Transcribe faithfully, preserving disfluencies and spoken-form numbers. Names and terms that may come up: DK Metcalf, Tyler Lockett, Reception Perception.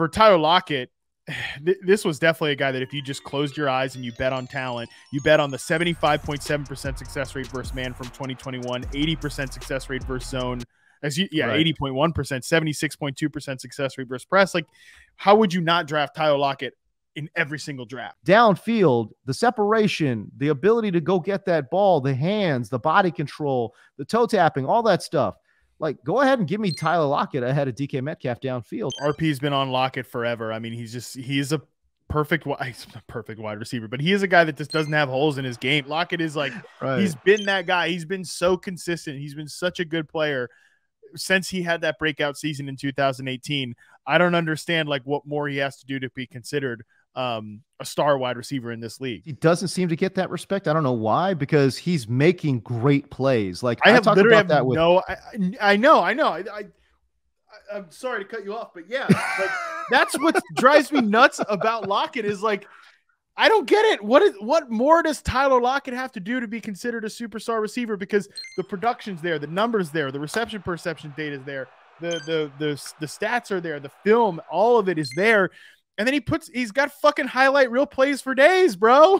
for Tyler Lockett, th this was definitely a guy that if you just closed your eyes and you bet on talent, you bet on the seventy-five point seven percent success rate versus man from twenty twenty-one, eighty percent success rate versus zone. As you, yeah, right. eighty point one percent, seventy-six point two percent success rate versus press. Like, how would you not draft Tyler Lockett in every single draft? Downfield, the separation, the ability to go get that ball, the hands, the body control, the toe tapping, all that stuff. Like, go ahead and give me Tyler Lockett ahead of D K Metcalf downfield. R P's been on Lockett forever. I mean, he's just, he is a perfect, he's a perfect wide receiver, but he is a guy that just doesn't have holes in his game. Lockett is like, right. he's been that guy. He's been so consistent. He's been such a good player since he had that breakout season in two thousand eighteen. I don't understand like what more he has to do to be considered um, a star wide receiver in this league. He doesn't seem to get that respect. I don't know why, because he's making great plays. Like I, I have talked literally about have that with no, I, I know, I know. I, I, I'm sorry to cut you off, but yeah, like, that's what drives me nuts about Lockett is like, I don't get it. What is what more does Tyler Lockett have to do to be considered a superstar receiver? Because the production's there, the numbers there, the reception perception data is there, the the the the stats are there, the film, all of it is there. And then he puts he's got fucking highlight reel plays for days, bro.